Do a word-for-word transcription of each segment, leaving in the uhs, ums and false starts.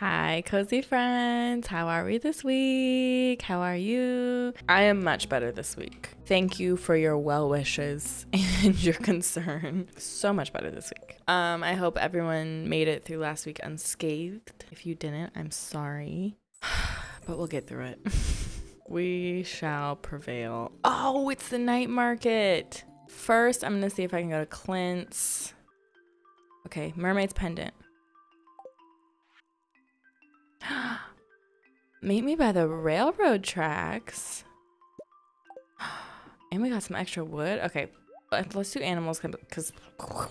Hi, cozy friends. How are we this week? How are you? I am much better this week. Thank you for your well wishes and your concern. So much better this week. Um, I hope everyone made it through last week unscathed. If you didn't, I'm sorry, but we'll get through it. We shall prevail. Oh, it's the night market. First, I'm gonna see if I can go to Clint's. Okay, mermaid's pendant. Meet me by the railroad tracks. And we got some extra wood. Okay, let's do animals because, oh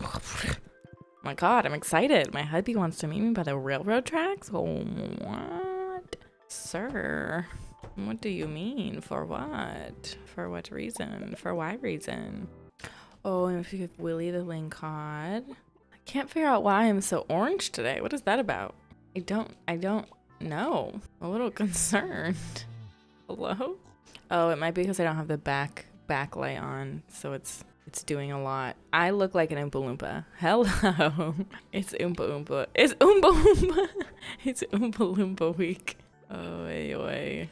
my God, I'm excited. My hubby wants to meet me by the railroad tracks. Oh, what? Sir, what do you mean? For what? For what reason? For why reason? Oh, and if you give Willy the lingcod. I can't figure out why I'm so orange today. What is that about? I don't, I don't. No, I'm a little concerned. Hello? Oh, it might be because I don't have the back backlight on, so it's it's doing a lot. I look like an Oompa Loompa. Hello. It's Oompa Loompa. It's Oompa Loompa. It's Oompa Loompa week. Oh, anyway.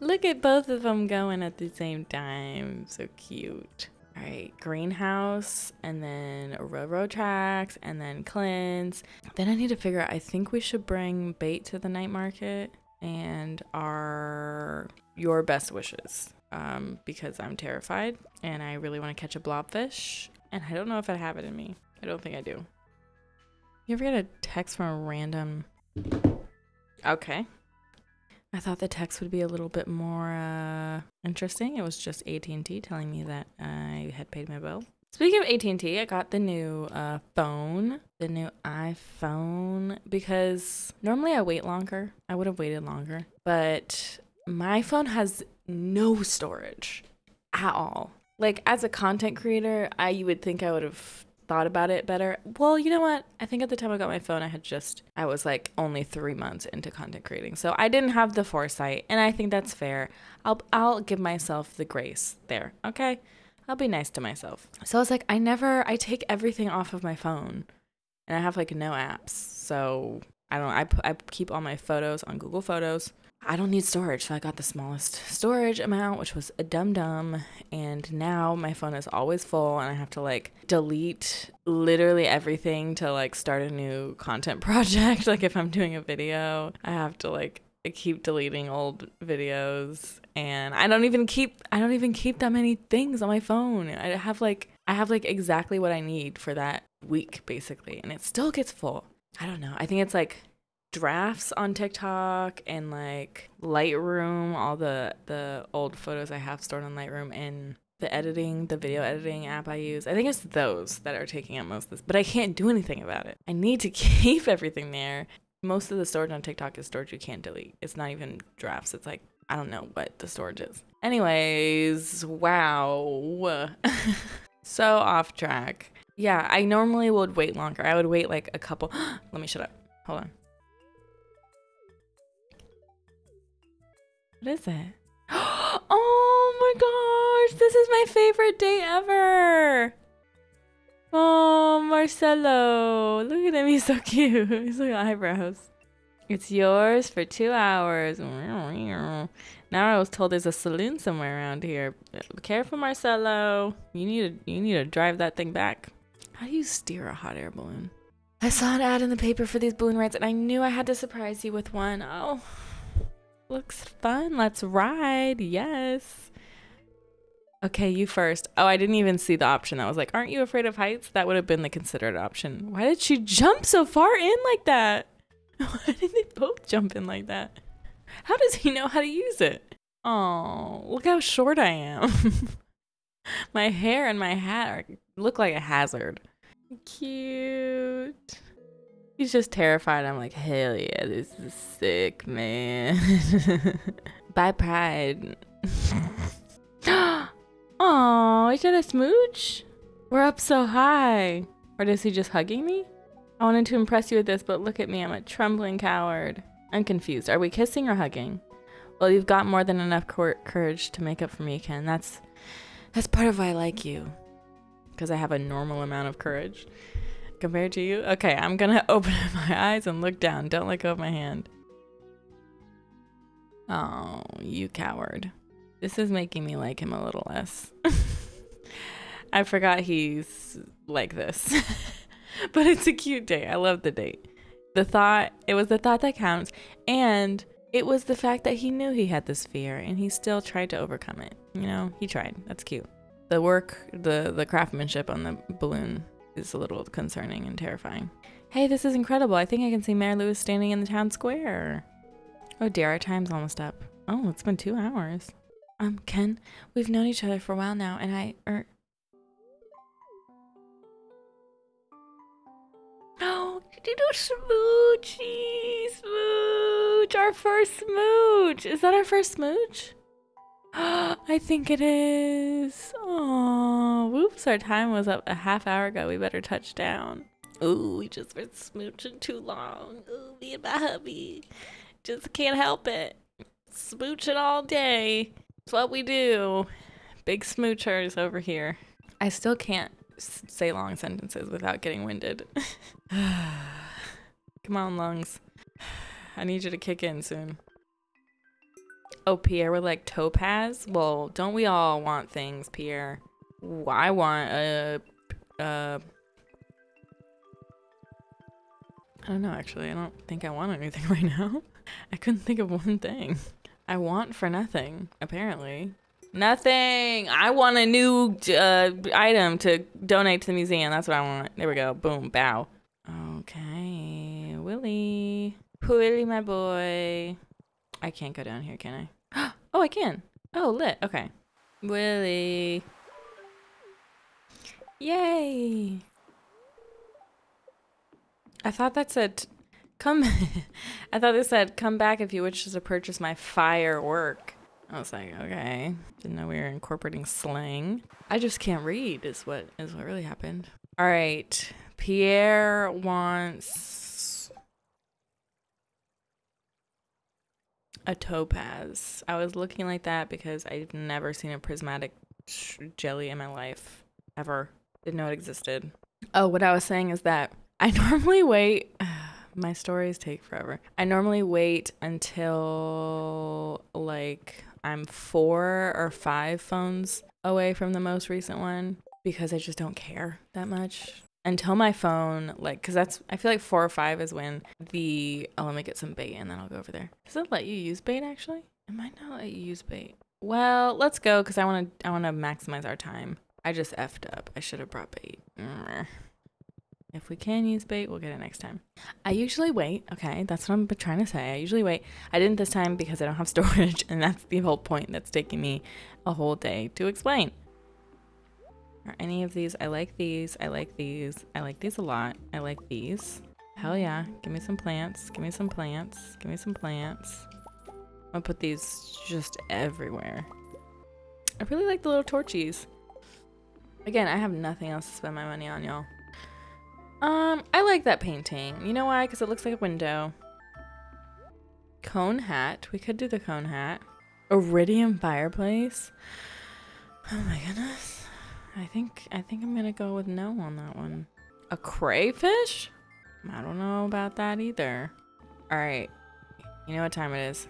Look at both of them going at the same time. So cute. All right, greenhouse, and then railroad tracks, and then Clint's. Then I need to figure out, I think we should bring bait to the night market and our, your best wishes, um, because I'm terrified and I really want to catch a blobfish. And I don't know if I have it in me. I don't think I do. You ever get a text from a random, okay. I thought the text would be a little bit more uh, interesting. It was just A T and T telling me that I had paid my bill. Speaking of A T and T, I got the new uh, phone, the new iPhone, because normally I wait longer. I would have waited longer, but my phone has no storage at all. Like, as a content creator, I you would think I would have thought about it better. Well, you know what? I think at the time I got my phone, I had just, I was like only three months into content creating. So I didn't have the foresight, and I think that's fair. I'll, I'll give myself the grace there. Okay. I'll be nice to myself. So I was like, I never, I take everything off of my phone and I have like no apps. So I don't, I, I keep all my photos on Google Photos. I don't need storage. So I got the smallest storage amount, which was a dum dum. And now my phone is always full and I have to like delete literally everything to like start a new content project. Like if I'm doing a video, I have to like keep deleting old videos. And I don't even keep, I don't even keep that many things on my phone. I have like, I have like exactly what I need for that week basically. And it still gets full. I don't know. I think it's like drafts on TikTok and like Lightroom, all the the old photos I have stored on Lightroom, and the editing, the video editing app I use. I think it's those that are taking up most of this, but I can't do anything about it. I need to keep everything there. Most of the storage on TikTok is storage you can't delete. It's not even drafts. It's like, I don't know what the storage is. Anyways, wow. So off track. Yeah, I normally would wait longer. I would wait like a couple. Let me shut up. Hold on. What is it? Oh my gosh, this is my favorite day ever. Oh, Marcelo, look at him, he's so cute. He's like eyebrows. It's yours for two hours. Now I was told there's a saloon somewhere around here. Be careful, Marcelo. You need to, you need to drive that thing back. How do you steer a hot air balloon? I saw an ad in the paper for these balloon rides, and I knew I had to surprise you with one. Oh. Looks fun. Let's ride. Yes. Okay, you first. Oh, I didn't even see the option. I was like, aren't you afraid of heights? That would have been the considered option. Why did she jump so far in like that? Why did they both jump in like that? How does he know how to use it? Oh, look how short I am. My hair and my hat are, look like a hazard. Cute. He's just terrified. I'm like, hell yeah, this is sick, man. Bye, Pride. Oh, is that a smooch? We're up so high. Or is he just hugging me? I wanted to impress you with this, but look at me. I'm a trembling coward. I'm confused. Are we kissing or hugging? Well, you've got more than enough courage to make up for me, Ken. That's, that's part of why I like you. Because I have a normal amount of courage. compared to you? Okay, I'm gonna open my eyes and look down. Don't let go of my hand. Oh, you coward. This is making me like him a little less. I forgot he's like this. But it's a cute day. I love the date. The thought, it was the thought that counts. And it was the fact that he knew he had this fear and he still tried to overcome it. You know, he tried. That's cute. The work, the, the craftsmanship on the balloon is a little concerning and terrifying. Hey, this is incredible. I think I can see Mayor Lewis standing in the town square. Oh dear, our time's almost up. Oh, it's been two hours. Um, Ken, we've known each other for a while now, and I, er... Oh, did you do smoochie? Smooch! Our first smooch! Is that our first smooch? I think it is. Oh, whoops, our time was up a half hour ago. We better touch down. Ooh, we just were smooching too long. Ooh, me and my hubby. Just can't help it. Smooching all day. It's what we do. Big smoochers over here. I still can't say long sentences without getting winded. Come on, lungs. I need you to kick in soon. Oh, Pierre, we're like topaz? Well, don't we all want things, Pierre? Ooh, I want a... Uh, I don't know, actually. I don't think I want anything right now. I couldn't think of one thing. I want for nothing, apparently. Nothing! I want a new uh, item to donate to the museum. That's what I want. There we go. Boom. Bow. Okay. Willy. Willy, my boy. I can't go down here, can I? Oh, I can. Oh, lit. Okay. Willy. Yay! I thought that said... Come, I thought it said, come back if you wish to purchase my firework. I was like, okay. Didn't know we were incorporating slang. I just can't read is what is what really happened. All right, Pierre wants a topaz. I was looking like that because I've never seen a prismatic jelly in my life, ever. Didn't know it existed. Oh, what I was saying is that I normally wait. My stories take forever. I normally wait until like I'm four or five phones away from the most recent one because I just don't care that much. Until my phone, like, cause that's, I feel like four or five is when the, oh, let me get some bait and then I'll go over there. Does it let you use bait actually? It might not let you use bait. Well, let's go cause I wanna, I wanna maximize our time. I just effed up. I should have brought bait. Mm-hmm. If we can use bait, we'll get it next time. I usually wait. Okay, that's what I'm trying to say. I usually wait. I didn't this time because I don't have storage, and that's the whole point. That's taking me a whole day to explain. Are any of these? I like these. I like these. I like these a lot. I like these. Hell yeah. Give me some plants. Give me some plants. Give me some plants. I'm gonna put these just everywhere. I really like the little torchies. Again, I have nothing else to spend my money on, y'all. Um, I like that painting. You know why? Because it looks like a window. Cone hat. We could do the cone hat. Iridium fireplace. Oh my goodness. I think I think I'm gonna go with no on that one. A crayfish? I don't know about that either. All right. You know what time it is?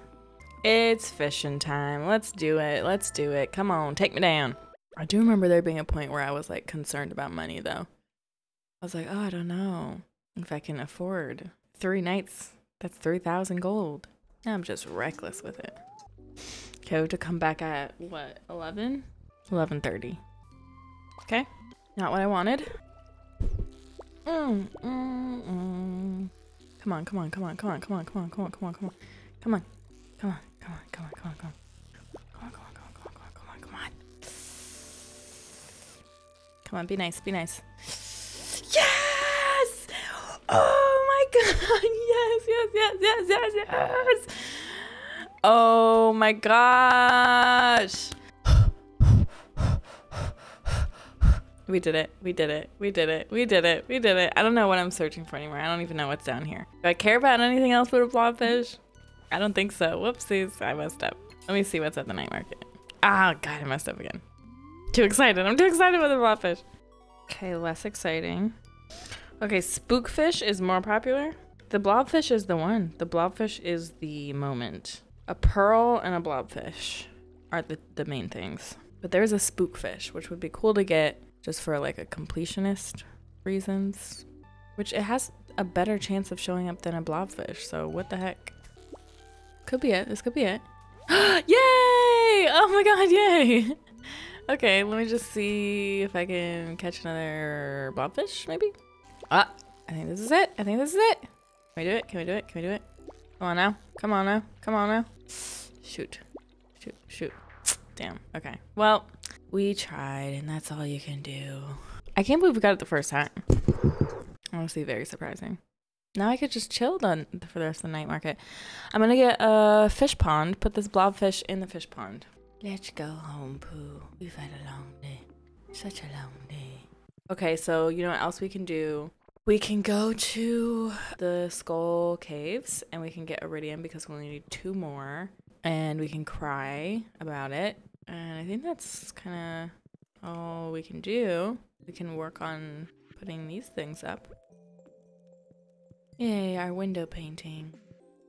It's fishing time. Let's do it. Let's do it. Come on, take me down. I do remember there being a point where I was like concerned about money though. I was like, oh, I don't know if I can afford three nights. That's three thousand gold. Now I'm just reckless with it. Okay, we have to come back at, what, eleven? eleven thirty. Okay, not what I wanted. Mm, mm, mm. Come on, come on, come on, come on, come on, come on, come on, come on, come on, come on, come on, come on, come on, come on, come on. Come on, come on, come on, come on, come on, come on. Come on, be nice, be nice. Yes! Oh my god! Yes, yes, yes, yes, yes, yes! Oh my gosh! We did it! We did it! We did it! We did it! We did it! I don't know what I'm searching for anymore. I don't even know what's down here. Do I care about anything else but a blobfish? I don't think so. Whoopsies! I messed up. Let me see what's at the night market. Ah, oh, god, I messed up again. Too excited! I'm too excited with a blobfish. Okay, less exciting. Okay, spookfish is more popular. The blobfish is the one. The blobfish is the moment. A pearl and a blobfish are the, the main things. But there's a spookfish, which would be cool to get just for like a completionist reasons. Which it has a better chance of showing up than a blobfish, so what the heck? Could be it. This could be it. Yay! Oh my god, yay! Okay, let me just see if I can catch another blobfish, maybe? Ah, I think this is it. I think this is it. Can we do it? Can we do it? Can we do it? Come on now. Come on now. Come on now. Shoot. Shoot. Shoot. Damn. Okay. Well, we tried, and that's all you can do. I can't believe we got it the first time. Honestly, very surprising. Now I could just chill the, for the rest of the night market. I'm gonna get a fish pond, put this blobfish in the fish pond. Let's go home, Pooh. We've had a long day. Such a long day. Okay, so you know what else we can do? We can go to the Skull Caves and we can get Iridium because we only need two more. And we can cry about it. And I think that's kind of all we can do. We can work on putting these things up. Yay, our window painting.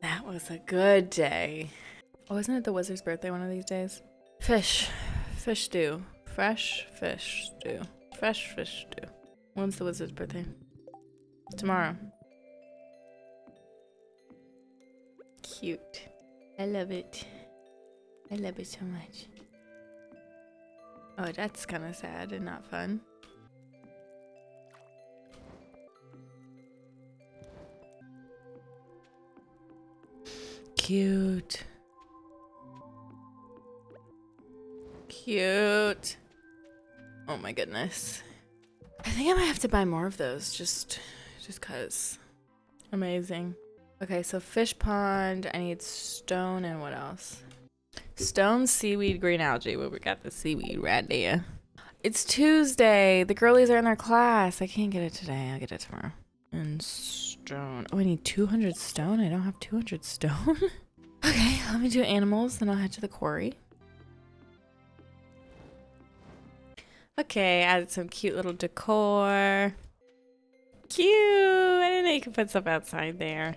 That was a good day. Oh, isn't it the wizard's birthday one of these days? Fish. Fish stew. Fresh fish stew. Fresh fish stew. When's the wizard's birthday? Tomorrow. Cute. I love it. I love it so much. Oh, that's kind of sad and not fun. Cute. Cute. Oh my goodness. I think I might have to buy more of those just just cuz. Amazing. Okay, so fish pond, I need stone and what else? Stone, seaweed, green algae. Well, we got the seaweed right there. It's Tuesday. The girlies are in their class. I can't get it today. I'll get it tomorrow. And stone. Oh, I need two hundred stone? I don't have two hundred stone. Okay, let me do animals, then I'll head to the quarry. Okay, added some cute little decor. Cute! I didn't know you could put stuff outside there.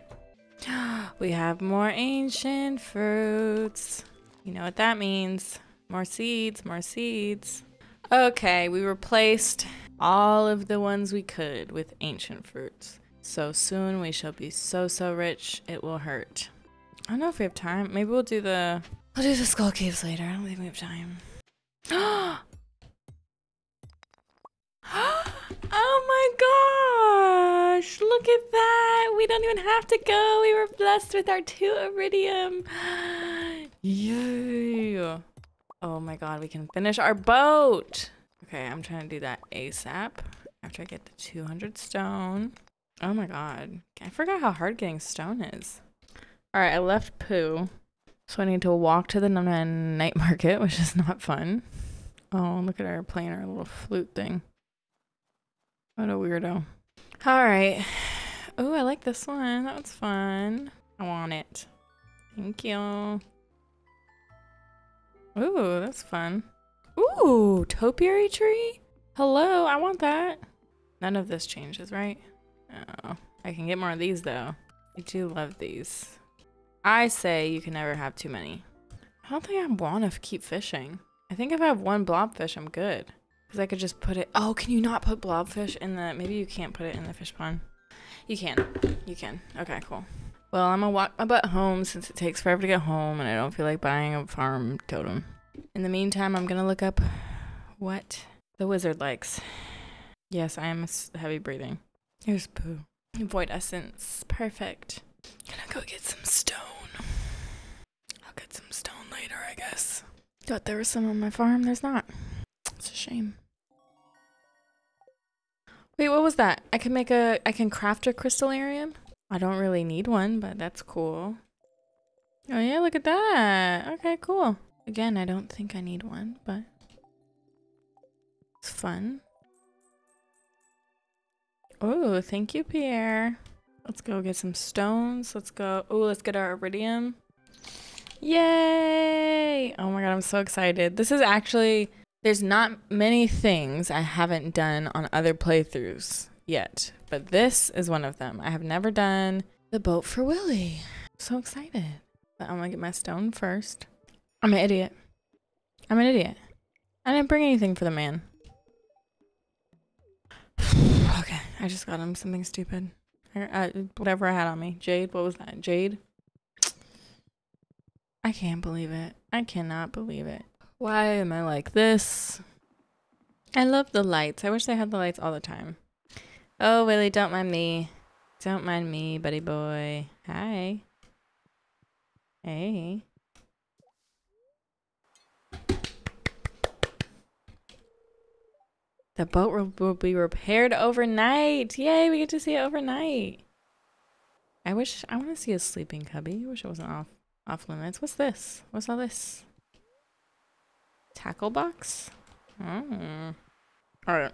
We have more ancient fruits. You know what that means. More seeds, more seeds. Okay, we replaced all of the ones we could with ancient fruits. So soon we shall be so, so rich, it will hurt. I don't know if we have time. Maybe we'll do the... We'll do the Skull Caves later. I don't think we have time. Oh my gosh, look at that. We don't even have to go. We were blessed with our two iridium. Yay. Oh my god, we can finish our boat. Okay, I'm trying to do that ASAP after I get the two hundred stone. Oh my god, I forgot how hard getting stone is. All right, I left Pooh, so I need to walk to the night market, which is not fun. Oh, look at her playing her little flute thing. What a weirdo. All right. Oh, I like this one. That was fun. I want it. Thank you. Ooh, that's fun. Ooh, topiary tree? Hello, I want that. None of this changes, right? Oh, I can get more of these though. I do love these. I say you can never have too many. I don't think I want to keep fishing. I think if I have one blobfish, I'm good. Because I could just put it... Oh, can you not put blobfish in the... Maybe you can't put it in the fish pond. You can. You can. Okay, cool. Well, I'm going to walk my butt home since it takes forever to get home and I don't feel like buying a farm totem. In the meantime, I'm going to look up what the wizard likes. Yes, I am heavy breathing. Here's Pooh. Void essence. Perfect. I'm going to go get some stone. I'll get some stone later, I guess. Thought there was some on my farm. There's not. It's a shame. Wait, what was that? I can make a, I can craft a crystallarium. I don't really need one, but that's cool. Oh yeah, look at that. Okay, cool. Again, I don't think I need one, but it's fun. Oh, thank you, Pierre. Let's go get some stones. Let's go. Oh, let's get our iridium. Yay. Oh my God, I'm so excited. This is actually... There's not many things I haven't done on other playthroughs yet, but this is one of them. I have never done the boat for Willy. I'm so excited. But I'm gonna get my stone first. I'm an idiot. I'm an idiot. I didn't bring anything for the man. Okay, I just got him something stupid. I, I, whatever I had on me. Jade, what was that? Jade? I can't believe it. I cannot believe it. Why am I like this? I love the lights. I wish they had the lights all the time. Oh, Willy, don't mind me. Don't mind me, buddy boy. Hi. Hey. The boat will be repaired overnight. Yay, we get to see it overnight. I wish, I want to see a sleeping cubby. I wish it wasn't off, off limits. What's this? What's all this? Tackle box? Mm. All right.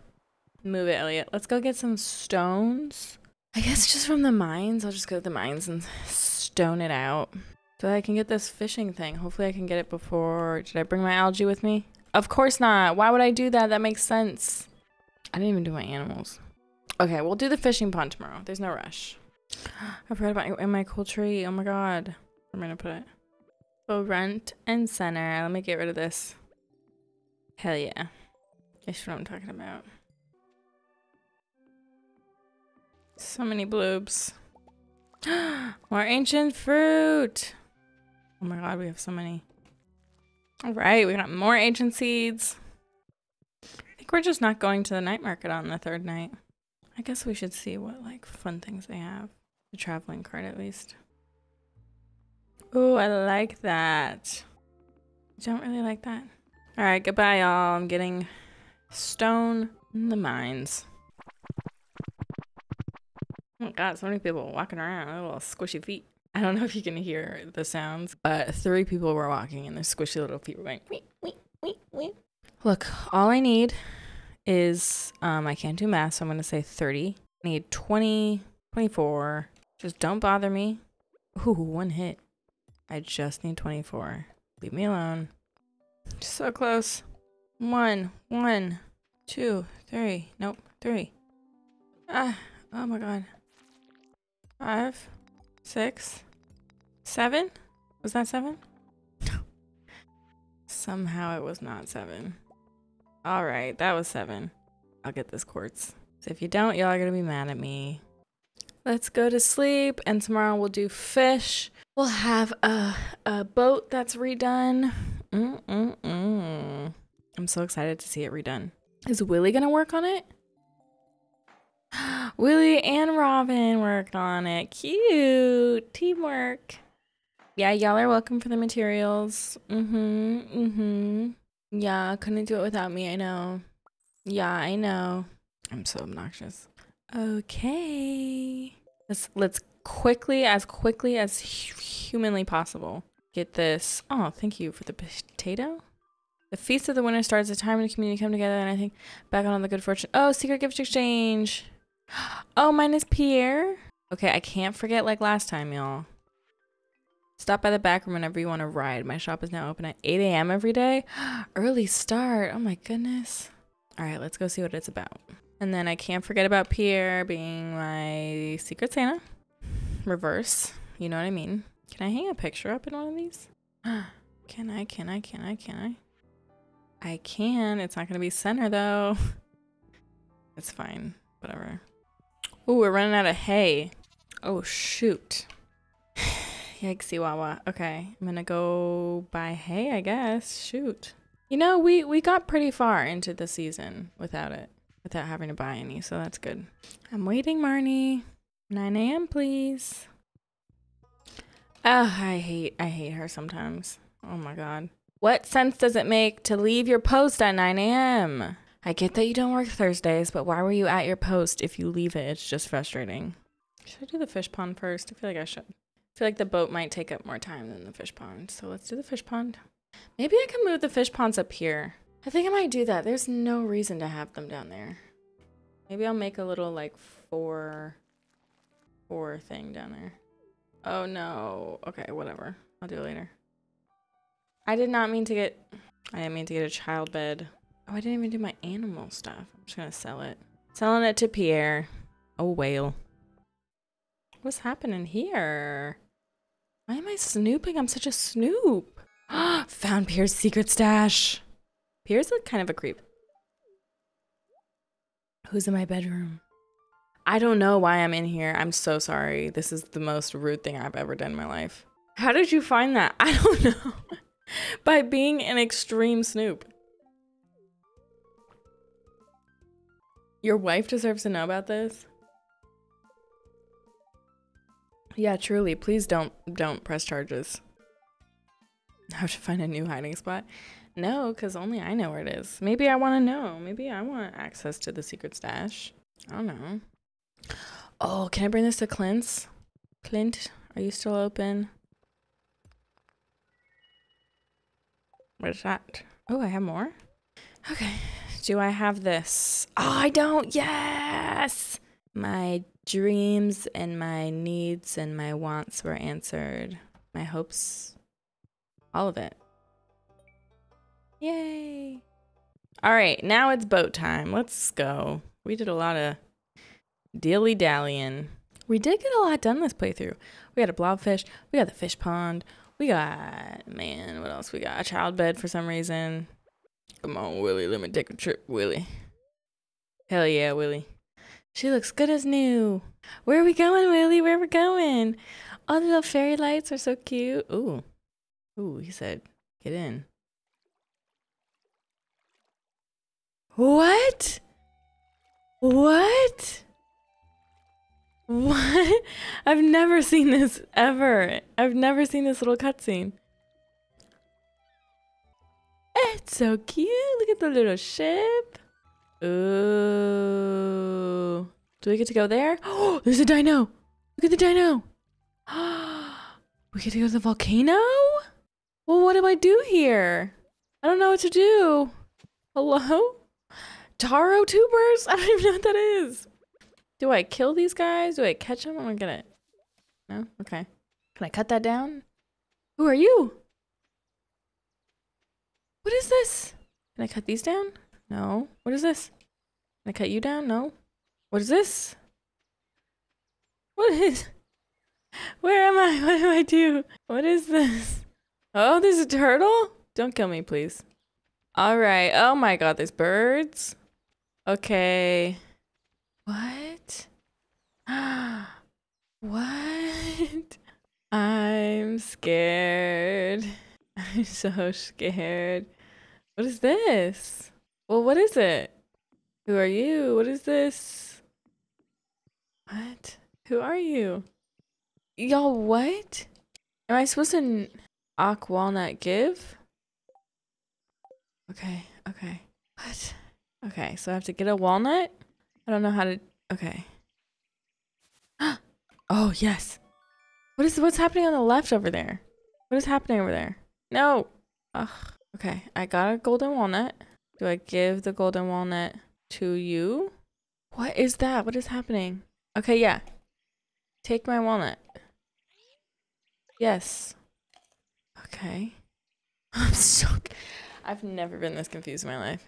Move it, Elliott. Let's go get some stones. I guess just from the mines. I'll just go to the mines and stone it out. So I can get this fishing thing. Hopefully I can get it before... Did I bring my algae with me? Of course not. Why would I do that? That makes sense. I didn't even do my animals. Okay, we'll do the fishing pond tomorrow. There's no rush. I forgot about in my cool tree. Oh my god. Where am I gonna put it? So front and center. Let me get rid of this. Hell yeah. That's what I'm talking about. So many bloobs. More ancient fruit. Oh my god, we have so many. All right, we got more ancient seeds. I think we're just not going to the night market on the third night. I guess we should see what like fun things they have. The traveling cart at least. Ooh, I like that. I don't really like that. All right, goodbye y'all. I'm getting stone in the mines. Oh my god, so many people walking around, little squishy feet. I don't know if you can hear the sounds, but three people were walking and their squishy little feet were going wee, wee, wee, wee. Look, all I need is, um, I can't do math, so I'm gonna say thirty. I need twenty, twenty-four. Just don't bother me. Ooh, one hit. I just need twenty-four. Leave me alone. Just so close. One, one, two, three. Nope, three. Ah, oh my god. Five. Six, seven? Was that seven? Somehow it was not seven. All right, that was seven. I'll get this quartz. So if you don't, y'all are gonna be mad at me. Let's go to sleep, and tomorrow we'll do fish. We'll have a, a boat that's redone. Mm-mm-mm. I'm so excited to see it redone. Is Willy gonna work on it? Willy and Robin worked on it. Cute. Teamwork. Yeah, y'all are welcome for the materials. Mm-hmm. Mm-hmm. Yeah, couldn't do it without me, I know. Yeah, I know. I'm so obnoxious. Okay. Let's let's quickly, as quickly as humanly possible, get this. Oh, thank you for the potato. The feast of the winter starts, a time in the community come together, and I think back on the good fortune. Oh, secret gift exchange. Oh, mine is Pierre. Okay, I can't forget like last time, y'all. Stop by the back room whenever you want to ride. My shop is now open at eight A M every day. Early start. Oh my goodness. All right, let's go see what it's about. And then I can't forget about Pierre being my secret Santa. Reverse. You know what I mean? Can I hang a picture up in one of these? Can I? Can I? Can I? Can I? I can. It's not going to be center though. It's fine. Whatever. Oh, we're running out of hay. Oh, shoot. Yikesy wawa. Okay, I'm gonna go buy hay, I guess. Shoot. You know, we, we got pretty far into the season without it, without having to buy any, so that's good. I'm waiting, Marnie. nine A M, please. Oh, I hate, I hate her sometimes. Oh my god. What sense does it make to leave your post at nine A M? I get that you don't work Thursdays, but why were you at your post if you leave it? It's just frustrating. Should I do the fish pond first? I feel like I should. I feel like the boat might take up more time than the fish pond. So let's do the fish pond. Maybe I can move the fish ponds up here. I think I might do that. There's no reason to have them down there. Maybe I'll make a little like four, four thing down there. Oh no. Okay, whatever. I'll do it later. I did not mean to get, I didn't mean to get a child bed. Oh, I didn't even do my animal stuff. I'm just gonna sell it. Selling it to Pierre. Oh, well. What's happening here? Why am I snooping? I'm such a snoop. Found Pierre's secret stash. Pierre's a kind of a creep. Who's in my bedroom? I don't know why I'm in here. I'm so sorry. This is the most rude thing I've ever done in my life. How did you find that? I don't know. By being an extreme snoop. Your wife deserves to know about this? Yeah, truly. Please don't don't press charges. How to find a new hiding spot? No, because only I know where it is. Maybe I want to know. Maybe I want access to the secret stash. I don't know. Oh, can I bring this to Clint's? Clint, are you still open? What is that? Oh, I have more? Okay. Do I have this? Oh, I don't. Yes! My dreams and my needs and my wants were answered. My hopes. All of it. Yay! All right, now it's boat time. Let's go. We did a lot of dilly-dallying. We did get a lot done this playthrough. We got a blobfish. We got the fish pond. We got, man, what else? We got a child bed for some reason. Come on, Willy. Let me take a trip, Willy. Hell yeah, Willy. She looks good as new. Where are we going, Willy? Where are we going? All the little fairy lights are so cute. Ooh. Ooh, he said, get in. What? What? What? I've never seen this ever. I've never seen this little cutscene. It's so cute. Look at the little ship. Ooh. Do we get to go there? Oh, there's a dino. Look at the dino. We get to go to the volcano? Well, what do I do here? I don't know what to do. Hello? Taro tubers? I don't even know what that is. Do I kill these guys? Do I catch them? I'm gonna get it. No? Okay. Can I cut that down? Who are you? What is this? Can I cut these down? No. What is this? Can I cut you down? No. What is this? What is... Where am I? What do I do? What is this? Oh, there's a turtle? Don't kill me, please. All right. Oh my god, there's birds. Okay. What? What? I'm scared. I'm so scared. What is this? Well, what is it? Who are you? What is this? What? Who are you? Y'all, what? Am I supposed to knock walnut give? Okay, okay. What? Okay, so I have to get a walnut? I don't know how to... Okay. Oh, yes. What is... What's happening on the left over there? What is happening over there? No! Ugh. Okay, I got a golden walnut. Do I give the golden walnut to you? What is that? What is happening? Okay, yeah. Take my walnut. Yes. Okay. I'm so... I've never been this confused in my life.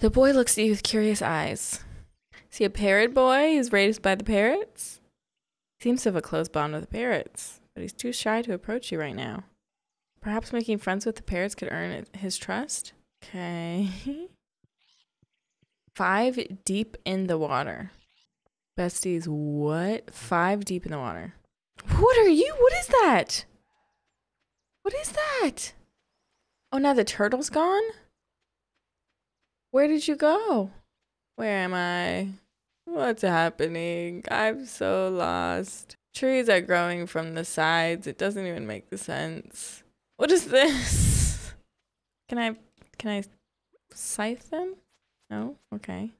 The boy looks at you with curious eyes. Is he a parrot boy who's raised by the parrots? He seems to have a close bond with the parrots, but he's too shy to approach you right now. Perhaps making friends with the parrots could earn his trust? Okay. Five deep in the water. Besties, what? Five deep in the water. What are you? What is that? What is that? Oh, now the turtle's gone? Where did you go? Where am I? What's happening? I'm so lost. Trees are growing from the sides. It doesn't even make sense. What is this? Can I, can I scythe them? No? Okay.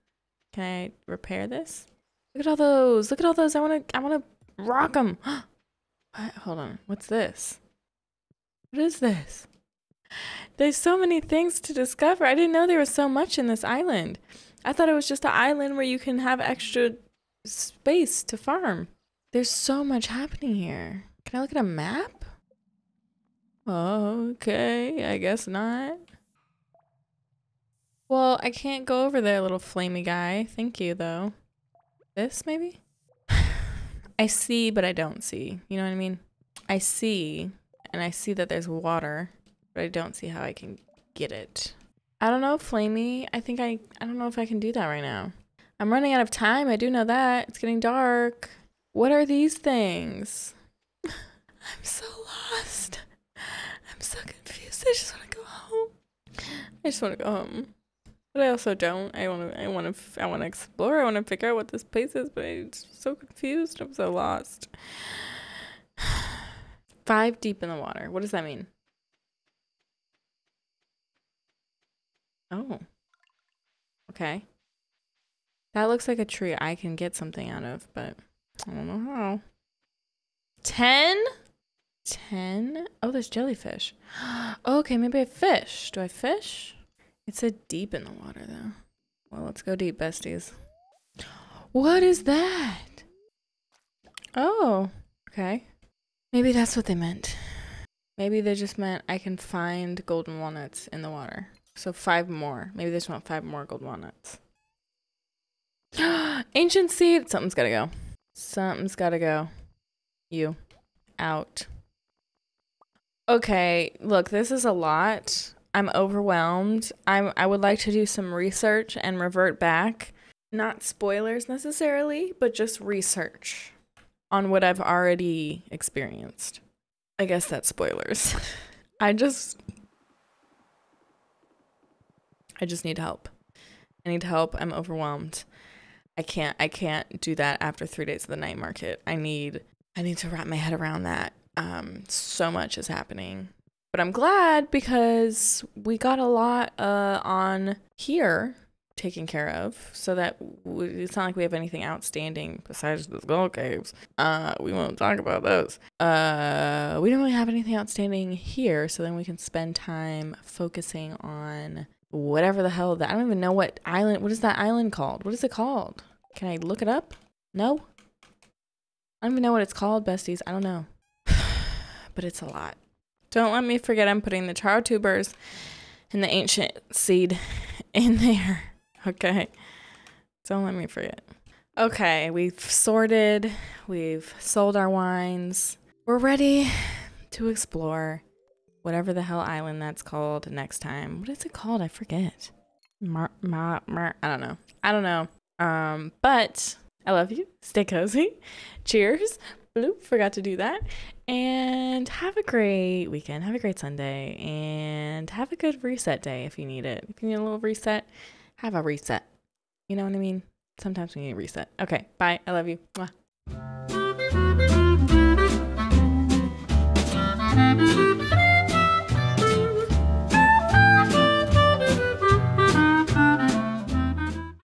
Can I repair this? Look at all those. Look at all those. I want to, I want to rock them. What? Hold on. What's this? What is this? There's so many things to discover. I didn't know there was so much in this island. I thought it was just an island where you can have extra space to farm. There's so much happening here. Can I look at a map? Okay, I guess not. Well, I can't go over there, little flamey guy. Thank you, though. This maybe? I see, but I don't see. You know what I mean? I see, and I see that there's water, but I don't see how I can get it. I don't know, Flamey. I think I, I don't know if I can do that right now. I'm running out of time. I do know that. It's getting dark. What are these things? I'm so lost. I'm so confused. I just want to go home. I just want to go home. But I also don't. I want to, I want to, I want to explore. I want to figure out what this place is, but I'm so confused. I'm so lost. Five deep in the water. What does that mean? Oh. Okay. That looks like a tree I can get something out of, but I don't know how. Ten? Ten? Oh, there's jellyfish. Oh, okay, maybe I fish. Do I fish? It said deep in the water, though. Well, let's go deep, besties. What is that? Oh, okay. Maybe that's what they meant. Maybe they just meant I can find golden walnuts in the water. So five more. Maybe they just want five more gold walnuts. Ancient seed! Something's gotta go. Something's gotta go. You. Out. Okay, look, this is a lot. I'm overwhelmed. I'm, I would like to do some research and revert back. Not spoilers necessarily, but just research on what I've already experienced. I guess that's spoilers. I just... I just need help. I need help. I'm overwhelmed. I can't, I can't do that after three days of the night market. I need, I need to wrap my head around that. Um, so much is happening, but I'm glad because we got a lot, uh, on here taken care of so that we, it's not like we have anything outstanding besides the skull caves. Uh, we won't talk about those. Uh, we don't really have anything outstanding here. So then we can spend time focusing on whatever the hell that, I don't even know what island, what is that island called? What is it called? Can I look it up? No. I don't even know what it's called, besties. I don't know. But it's a lot. Don't let me forget I'm putting the char tubers and the ancient seed in there. Okay. Don't let me forget. Okay, we've sorted. We've sold our wines. We're ready to explore. Whatever the hell island that's called next time. What is it called? I forget. Mar, mar, mar, I don't know. I don't know. Um, but I love you. Stay cozy. Cheers. Bloop, forgot to do that. And have a great weekend. Have a great Sunday. And have a good reset day if you need it. If you need a little reset, have a reset. You know what I mean? Sometimes we need a reset. Okay. Bye. I love you. Mwah.